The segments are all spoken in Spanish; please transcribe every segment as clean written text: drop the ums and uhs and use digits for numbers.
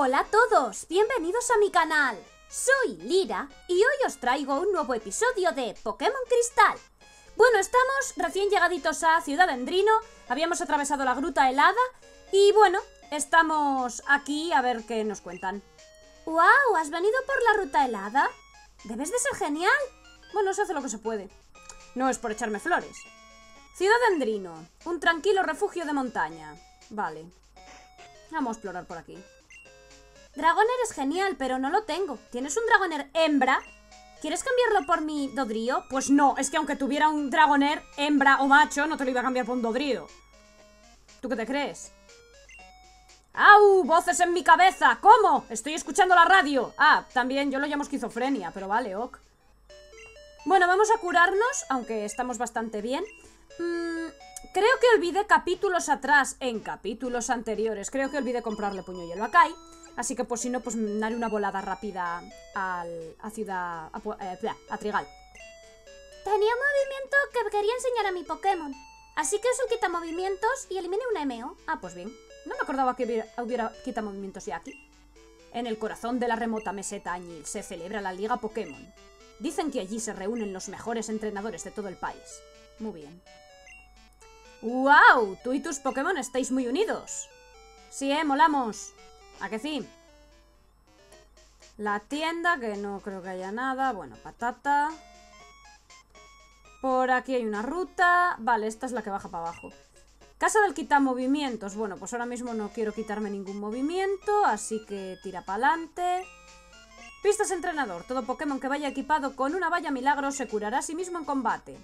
Hola a todos, bienvenidos a mi canal. Soy Lira y hoy os traigo un nuevo episodio de Pokémon Cristal. Bueno, estamos recién llegaditos a Ciudad Endrino, habíamos atravesado la gruta helada y bueno, estamos aquí a ver qué nos cuentan. ¡Wow! ¿Has venido por la ruta helada? ¡Debes de ser genial! Bueno, se hace lo que se puede. No es por echarme flores. Ciudad Endrino, un tranquilo refugio de montaña. Vale. Vamos a explorar por aquí. Dragoner es genial, pero no lo tengo. ¿Tienes un Dragoner hembra? ¿Quieres cambiarlo por mi dodrío? Pues no, es que aunque tuviera un Dragoner hembra o macho, no te lo iba a cambiar por un dodrío. ¿Tú qué te crees? ¡Au! ¡Voces en mi cabeza! ¿Cómo? Estoy escuchando la radio. Ah, también yo lo llamo esquizofrenia, pero vale, ok. Bueno, vamos a curarnos, aunque estamos bastante bien. Creo que olvidé capítulos atrás, en capítulos anteriores, creo que olvidé comprarle puño hielo a Kai. Así que pues si no, pues me haré una volada rápida a Trigal. Tenía un movimiento que quería enseñar a mi Pokémon. Así que uso el Quita Movimientos y eliminé una MO. Ah, pues bien. No me acordaba que hubiera Quita Movimientos ya aquí. En el corazón de la remota meseta Añil se celebra la Liga Pokémon. Dicen que allí se reúnen los mejores entrenadores de todo el país. Muy bien. ¡Wow! Tú y tus Pokémon estáis muy unidos. Sí, molamos. ¿A que sí? La tienda, que no creo que haya nada. Bueno, patata. Por aquí hay una ruta. Vale, esta es la que baja para abajo. Casa del quita movimientos. Bueno, pues ahora mismo no quiero quitarme ningún movimiento, así que tira para adelante. Pistas entrenador. Todo Pokémon que vaya equipado con una valla milagro se curará a sí mismo en combate.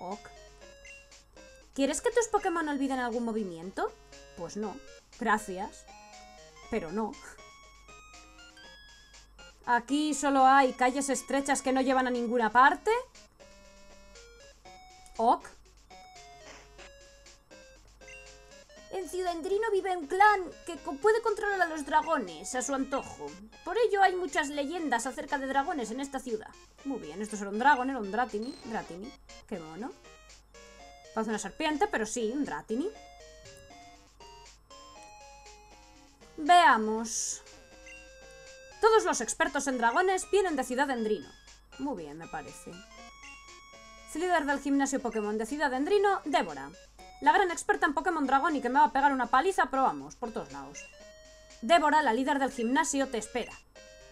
Ok. ¿Quieres que tus Pokémon olviden algún movimiento? Pues no. Gracias. Pero no. Aquí solo hay calles estrechas que no llevan a ninguna parte. Ok. En Ciudad Endrino vive un clan que puede controlar a los dragones a su antojo. Por ello hay muchas leyendas acerca de dragones en esta ciudad. Muy bien, esto será un Dragoner, un Dratini. Dratini, qué mono. Parece una serpiente, pero sí, un Dratini. Veamos. Todos los expertos en dragones vienen de Ciudad Endrino. Muy bien, me parece. Líder del gimnasio Pokémon de Ciudad Endrino, Débora. La gran experta en Pokémon Dragón y que me va a pegar una paliza, pero vamos, por todos lados. Débora, la líder del gimnasio, te espera.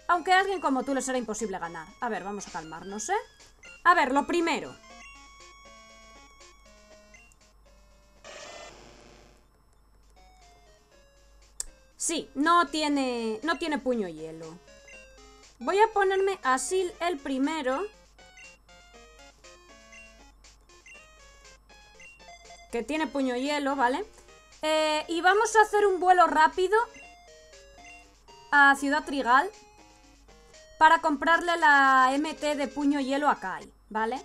Aunque a alguien como tú le será imposible ganar. A ver, vamos a calmarnos, ¿eh? A ver, lo primero. Sí, no tiene puño hielo. Voy a ponerme a Sil el primero. Que tiene puño hielo, ¿vale? Y vamos a hacer un vuelo rápido a Ciudad Trigal para comprarle la MT de puño hielo a Kai, ¿vale?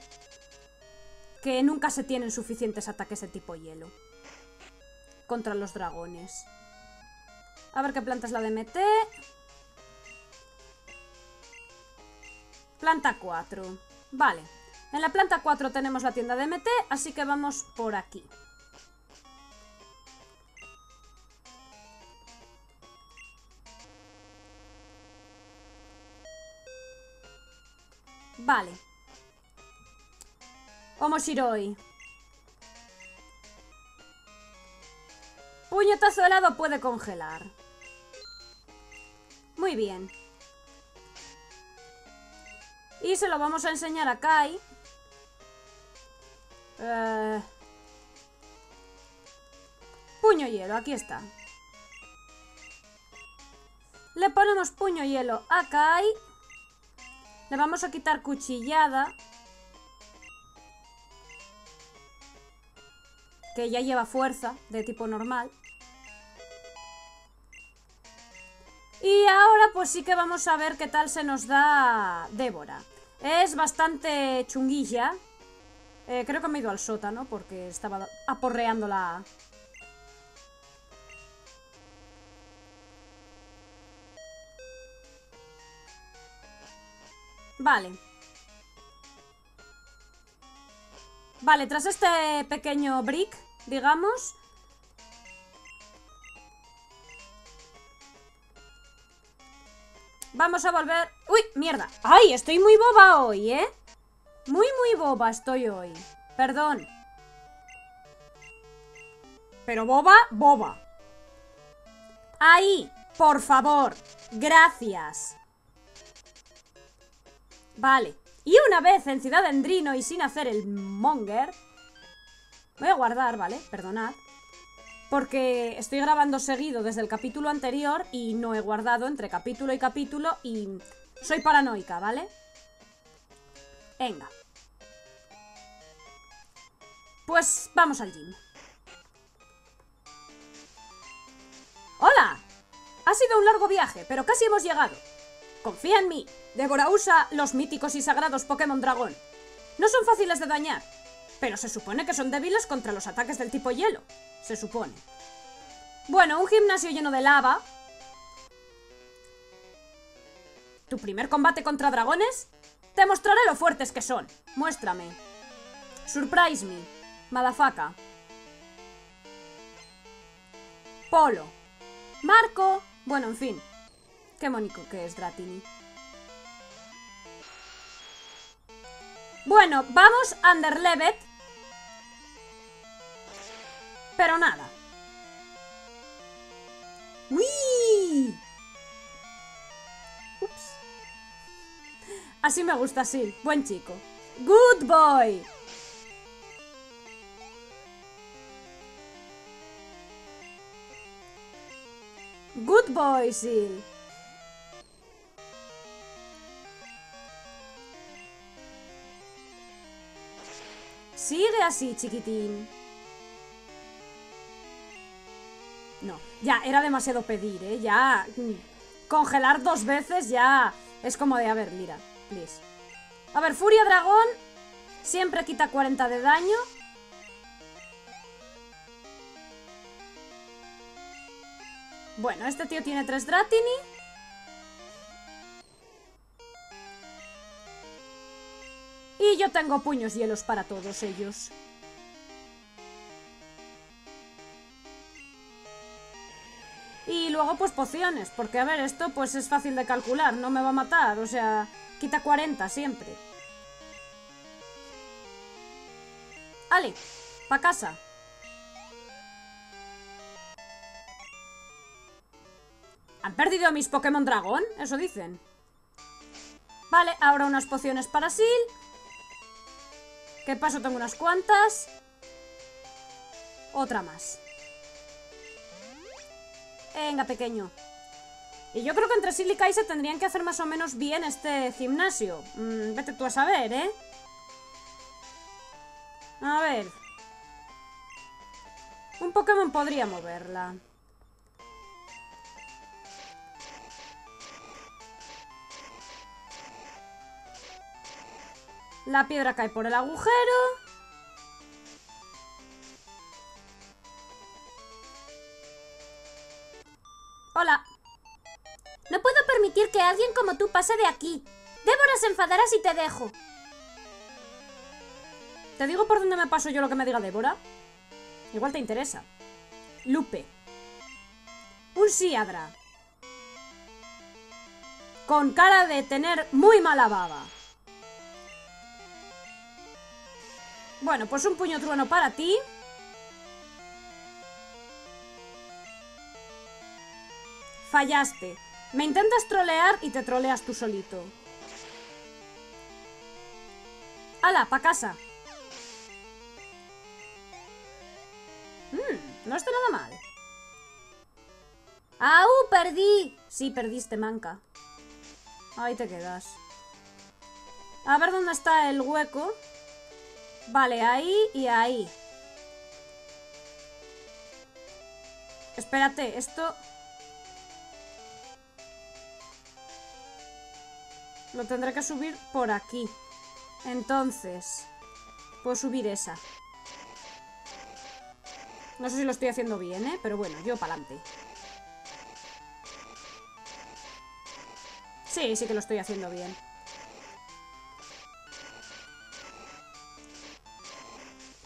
Que nunca se tienen suficientes ataques de tipo hielo contra los dragones. A ver qué planta es la DMT. Planta 4. Vale. En la planta 4 tenemos la tienda DMT, así que vamos por aquí. Vale. Omoshiroi. Puñetazo helado puede congelar. Muy bien. Y se lo vamos a enseñar a Kai. Puño hielo, aquí está. Le ponemos puño hielo a Kai. Le vamos a quitar cuchillada, que ya lleva fuerza de tipo normal. Y ahora pues sí que vamos a ver qué tal se nos da Débora. Es bastante chunguilla. Creo que me he ido al sótano porque estaba aporreando la... Vale. Vale, tras este pequeño brick, digamos... Vamos a volver... ¡Uy! ¡Mierda! ¡Ay! Estoy muy boba hoy, ¿eh? Muy boba estoy hoy. Perdón. Pero boba. ¡Ahí! Por favor. Gracias. Vale. Y una vez en Ciudad Endrino y sin hacer el monger... Voy a guardar, ¿vale? Perdonad. Porque estoy grabando seguido desde el capítulo anterior y no he guardado entre capítulo y capítulo y soy paranoica, ¿vale? Venga. Pues vamos al gym. ¡Hola! Ha sido un largo viaje, pero casi hemos llegado. Confía en mí. Débora usa los míticos y sagrados Pokémon Dragón. No son fáciles de dañar, pero se supone que son débiles contra los ataques del tipo hielo. Se supone. Bueno, un gimnasio lleno de lava. ¿Tu primer combate contra dragones? Te mostraré lo fuertes que son. Muéstrame. Surprise me, madafaka. Polo. Marco. Bueno, en fin. Qué mónico que es Dratini. Bueno, vamos underlevel. Pero nada. ¡Uy! Ups. Así me gusta, Sil. Buen chico. Good boy. Good boy, Sil. Sigue así, chiquitín. No, ya, era demasiado pedir, ¿eh? Ya, congelar dos veces ya es como de, a ver, mira, please. A ver, Furia Dragón siempre quita 40 de daño. Bueno, este tío tiene 3 Dratini. Y yo tengo puños hielos para todos ellos. Y luego pues pociones, porque a ver, esto pues es fácil de calcular, no me va a matar, o sea, quita 40 siempre. Ale, pa' casa. ¿Han perdido mis Pokémon Dragón? Eso dicen. Vale, ahora unas pociones para Sil. ¿Qué paso? Tengo unas cuantas. Otra más. Venga, pequeño. Y yo creo que entre Sil y Kai se tendrían que hacer más o menos bien este gimnasio. Vete tú a saber, ¿eh? A ver. Un Pokémon podría moverla. La piedra cae por el agujero. Hola. No puedo permitir que alguien como tú pase de aquí. Débora se enfadará si te dejo. ¿Te digo por dónde me paso yo lo que me diga Débora? Igual te interesa. Lupe. Un Siadra. Con cara de tener muy mala baba. Bueno, pues un puño trueno para ti. Fallaste. Me intentas trolear y te troleas tú solito. ¡Hala, pa' casa! No está nada mal. ¡Au, perdí! Sí, perdiste, manca. Ahí te quedas. A ver dónde está el hueco. Vale, ahí y ahí. Espérate, esto... Lo tendré que subir por aquí. Entonces, puedo subir esa. No sé si lo estoy haciendo bien, ¿eh? Pero bueno, yo para adelante. Sí, sí que lo estoy haciendo bien.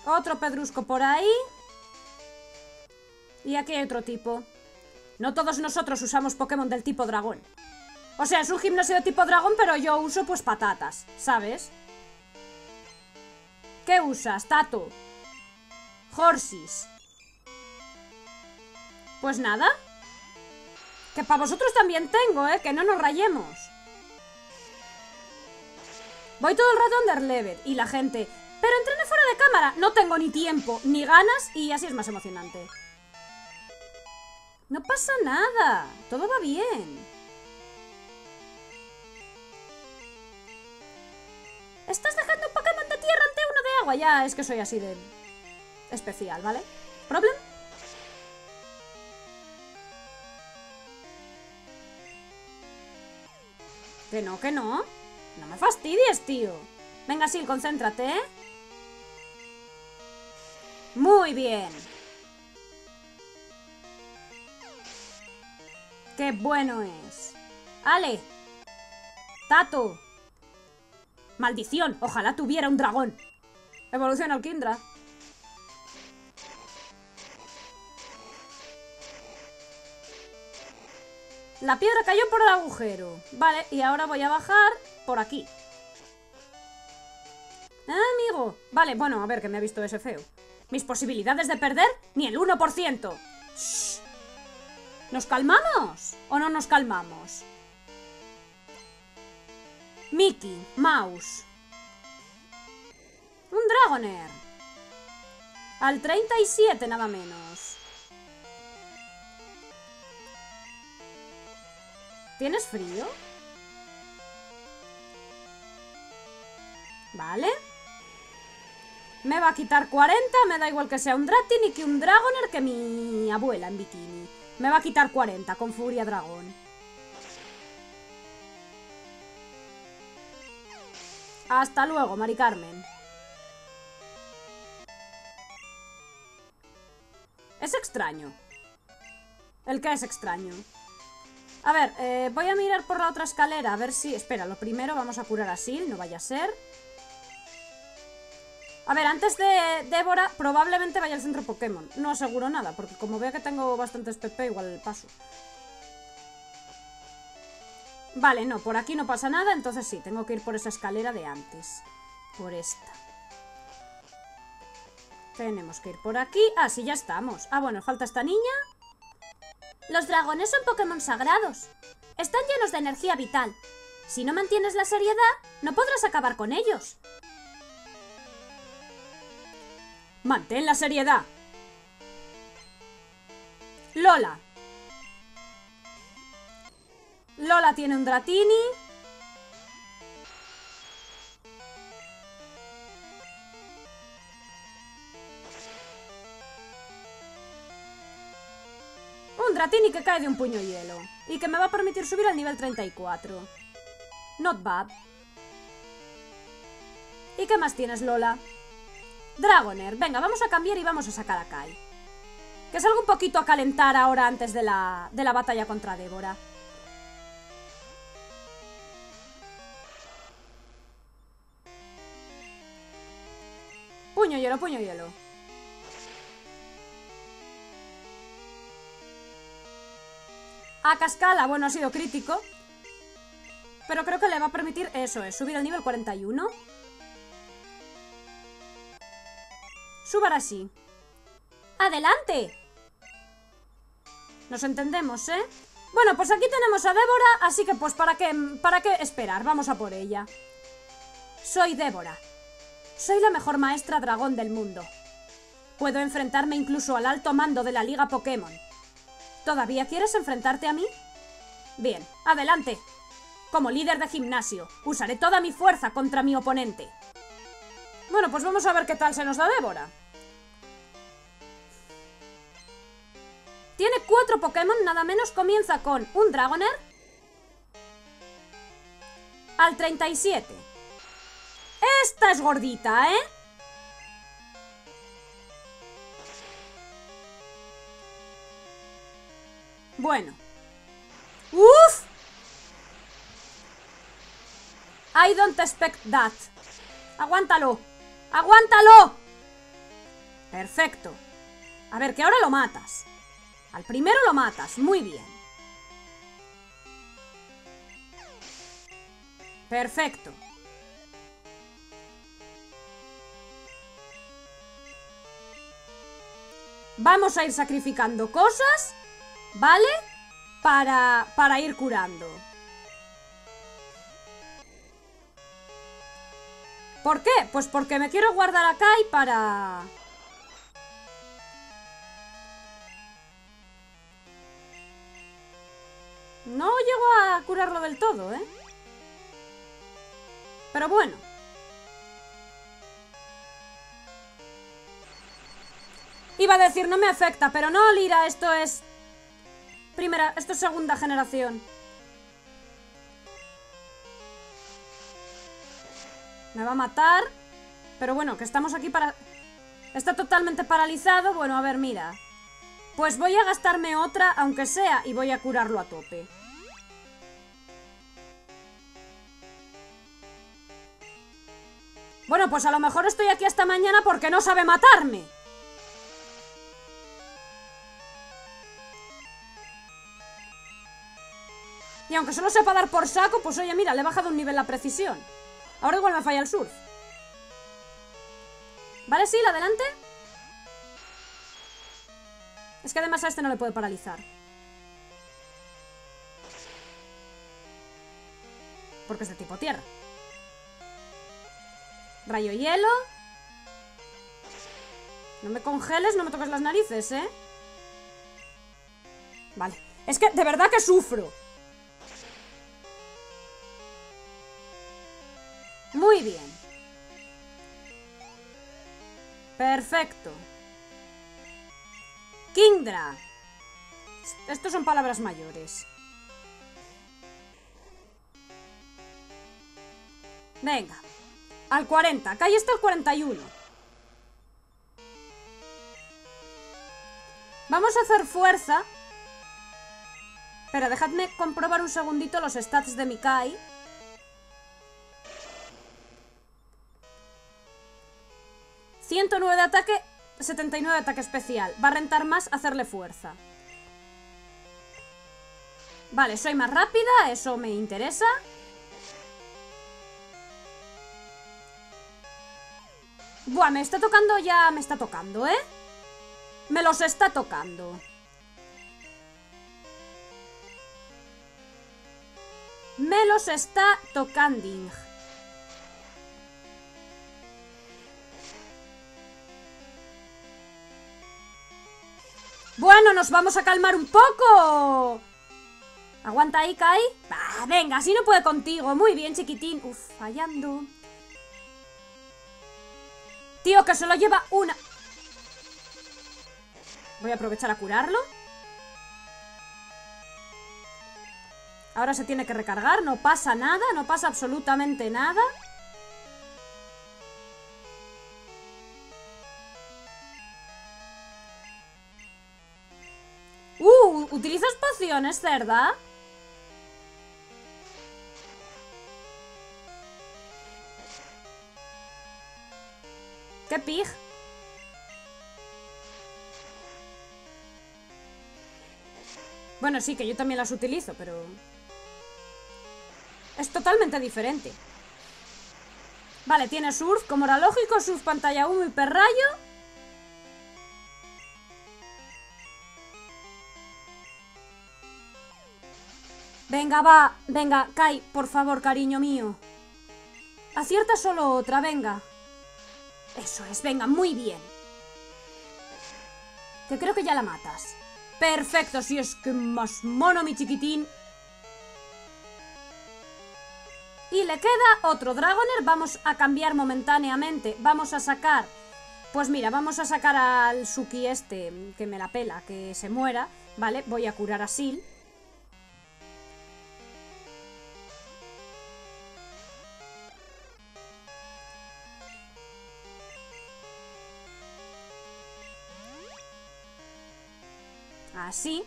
Otro pedrusco por ahí. Y aquí hay otro tipo. No todos nosotros usamos Pokémon del tipo dragón. O sea, es un gimnasio de tipo dragón, pero yo uso pues patatas, ¿sabes? ¿Qué usas, Tato? Horsis. Pues nada. Que para vosotros también tengo, ¿eh? Que no nos rayemos. Voy todo el rato underlevel y la gente... Pero entrené fuera de cámara. No tengo ni tiempo, ni ganas y así es más emocionante. No pasa nada. Todo va bien. Estás dejando un Pokémon de tierra ante uno de agua. Ya, es que soy así de... especial, ¿vale? ¿Problem? Que no, que no. No me fastidies, tío. Venga, Sil, concéntrate, ¿eh? Muy bien. Qué bueno es. Ale. Tato. Maldición, ojalá tuviera un dragón. Evoluciona al Kingdra. La piedra cayó por el agujero. Vale, y ahora voy a bajar por aquí. Ah, amigo. Vale, bueno, a ver, que me ha visto ese feo. Mis posibilidades de perder, ni el 1%. Shh. ¿Nos calmamos? ¿O no nos calmamos? Mickey, Mouse. Un Dragoner. Al 37 nada menos. ¿Tienes frío? Vale. Me va a quitar 40, me da igual que sea un Dratini que un Dragoner que mi abuela en bikini. Me va a quitar 40 con Furia Dragón. Hasta luego, Mari Carmen. Es extraño. ¿El qué es extraño? A ver, voy a mirar por la otra escalera. A ver si... Espera, lo primero vamos a curar a Sil, no vaya a ser. A ver, antes de Débora probablemente vaya al centro Pokémon. No aseguro nada, porque como veo que tengo bastantes PP, igual el paso. Vale, no, por aquí no pasa nada, entonces sí, tengo que ir por esa escalera de antes. Por esta. Tenemos que ir por aquí. Ah, sí, ya estamos. Ah, bueno, falta esta niña. Los dragones son Pokémon sagrados. Están llenos de energía vital. Si no mantienes la seriedad, no podrás acabar con ellos. ¡Mantén la seriedad! Lola. Lola tiene un Dratini. Un Dratini que cae de un puño hielo. Y que me va a permitir subir al nivel 34. Not bad. ¿Y qué más tienes, Lola? Dragoner. Venga, vamos a cambiar y vamos a sacar a Kai. Que salga un poquito a calentar ahora antes de la batalla contra Débora. Puño hielo, puño hielo. A Cascala, bueno, ha sido crítico. Pero creo que le va a permitir, eso es, subir al nivel 41. Subar así. ¡Adelante! Nos entendemos, ¿eh? Bueno, pues aquí tenemos a Débora, así que pues ¿para qué esperar? Vamos a por ella. Soy Débora. Soy la mejor maestra dragón del mundo. Puedo enfrentarme incluso al alto mando de la Liga Pokémon. ¿Todavía quieres enfrentarte a mí? Bien, adelante. Como líder de gimnasio, usaré toda mi fuerza contra mi oponente. Bueno, pues vamos a ver qué tal se nos da Débora. Tiene 4 Pokémon, nada menos. Comienza con un Dragoner. Al 37. Esta es gordita, ¿eh? Bueno. ¡Uf! I don't expect that. Aguántalo. ¡Aguántalo! Perfecto. A ver, que ahora lo matas. Al primero lo matas. Muy bien. Perfecto. Vamos a ir sacrificando cosas, ¿vale? Para ir curando. ¿Por qué? Pues porque me quiero guardar a Kai para... No llego a curarlo del todo, ¿eh? Pero bueno. Iba a decir, no me afecta, pero no, Lira, esto es... esto es segunda generación. Me va a matar. Pero bueno, que estamos aquí para... Está totalmente paralizado. Bueno, a ver, mira. Pues voy a gastarme otra, aunque sea, y voy a curarlo a tope. Bueno, pues a lo mejor estoy aquí hasta mañana porque no sabe matarme. Y aunque solo sepa dar por saco, pues oye, mira, le he bajado un nivel la precisión. Ahora igual me falla el surf. ¿Vale, Sil? Adelante. Es que además a este no le puede paralizar. Porque es de tipo tierra. Rayo hielo. No me congeles, no me toques las narices, ¿eh? Vale. Es que de verdad que sufro. Muy bien. Perfecto. Kingdra. Estos son palabras mayores. Venga. Al 40. Acá está el 41. Vamos a hacer fuerza. Pero dejadme comprobar un segundito los stats de mi Kai. ...109 de ataque, 79 de ataque especial... ...va a rentar más hacerle fuerza... ...vale, soy más rápida... ...eso me interesa... ...buah, me está tocando ya... ...me está tocando, ¿eh? ...me los está tocando... ...me los está tocando... Bueno, nos vamos a calmar un poco. Aguanta ahí, Kai. Bah, venga, así no puede contigo. Muy bien, chiquitín. Uf, fallando. Tío, que solo lleva una. Voy a aprovechar a curarlo. Ahora se tiene que recargar. No pasa nada, no pasa absolutamente nada. ¿Utilizas pociones, cerda? ¡Qué pig! Bueno, sí, que yo también las utilizo, pero... es totalmente diferente. Vale, tiene surf, como era lógico, surf, pantalla humo y perrayo. Venga, va, venga, Kai, por favor, cariño mío. Acierta solo otra, venga. Eso es, venga, muy bien. Que creo que ya la matas. Perfecto, si es que más mono, mi chiquitín. Y le queda otro Dragoner, vamos a cambiar momentáneamente. Vamos a sacar, pues mira, vamos a sacar al Suki este, que me la pela, que se muera. Vale, voy a curar a Sil. Así.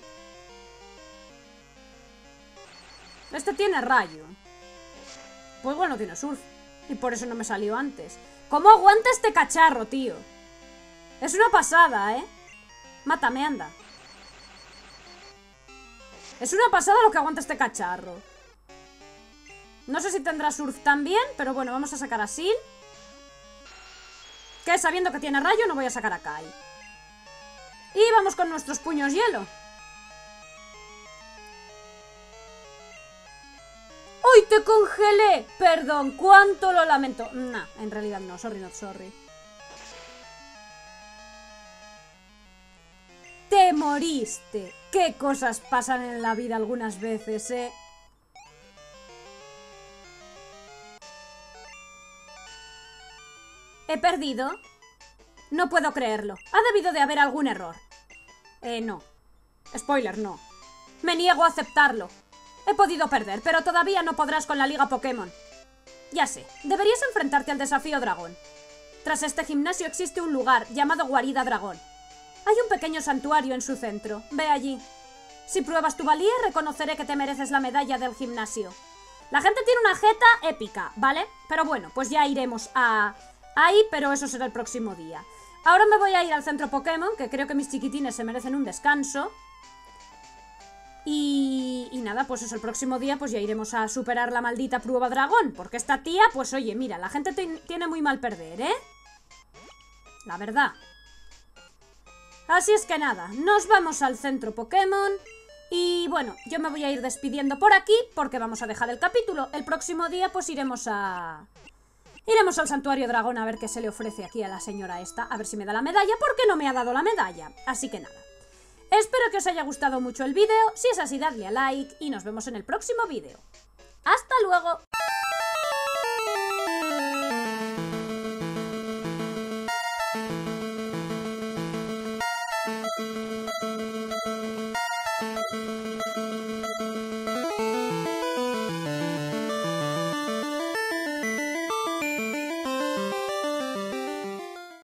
Este tiene rayo. Pues bueno, tiene surf. Y por eso no me salió antes. ¿Cómo aguanta este cacharro, tío? Es una pasada, ¿eh? Mátame, anda. Es una pasada lo que aguanta este cacharro. No sé si tendrá Surf también, pero bueno, vamos a sacar a Sil, que sabiendo que tiene Rayo no voy a sacar a Kai. Y vamos con nuestros puños hielo. ¡Uy, te congelé! Perdón, cuánto lo lamento. Nah, en realidad no, sorry not sorry. Te moriste. Qué cosas pasan en la vida algunas veces, ¿eh? ¿He perdido? No puedo creerlo. Ha debido de haber algún error. No. Spoiler, no. Me niego a aceptarlo. He podido perder, pero todavía no podrás con la Liga Pokémon. Ya sé, deberías enfrentarte al desafío dragón. Tras este gimnasio existe un lugar llamado Guarida Dragón. Hay un pequeño santuario en su centro. Ve allí. Si pruebas tu valía, reconoceré que te mereces la medalla del gimnasio. La gente tiene una jeta épica, ¿vale? Pero bueno, pues ya iremos a... ahí, pero eso será el próximo día. Ahora me voy a ir al centro Pokémon, que creo que mis chiquitines se merecen un descanso. Y nada, pues eso, el próximo día pues ya iremos a superar la maldita prueba dragón. Porque esta tía, pues oye, mira, la gente tiene muy mal perder, ¿eh? La verdad. Así es que nada, nos vamos al centro Pokémon. Y bueno, yo me voy a ir despidiendo por aquí, porque vamos a dejar el capítulo. El próximo día pues iremos a... iremos al santuario dragón a ver qué se le ofrece aquí a la señora esta, a ver si me da la medalla, porque no me ha dado la medalla. Así que nada. Espero que os haya gustado mucho el vídeo, si es así dadle a like y nos vemos en el próximo vídeo. ¡Hasta luego!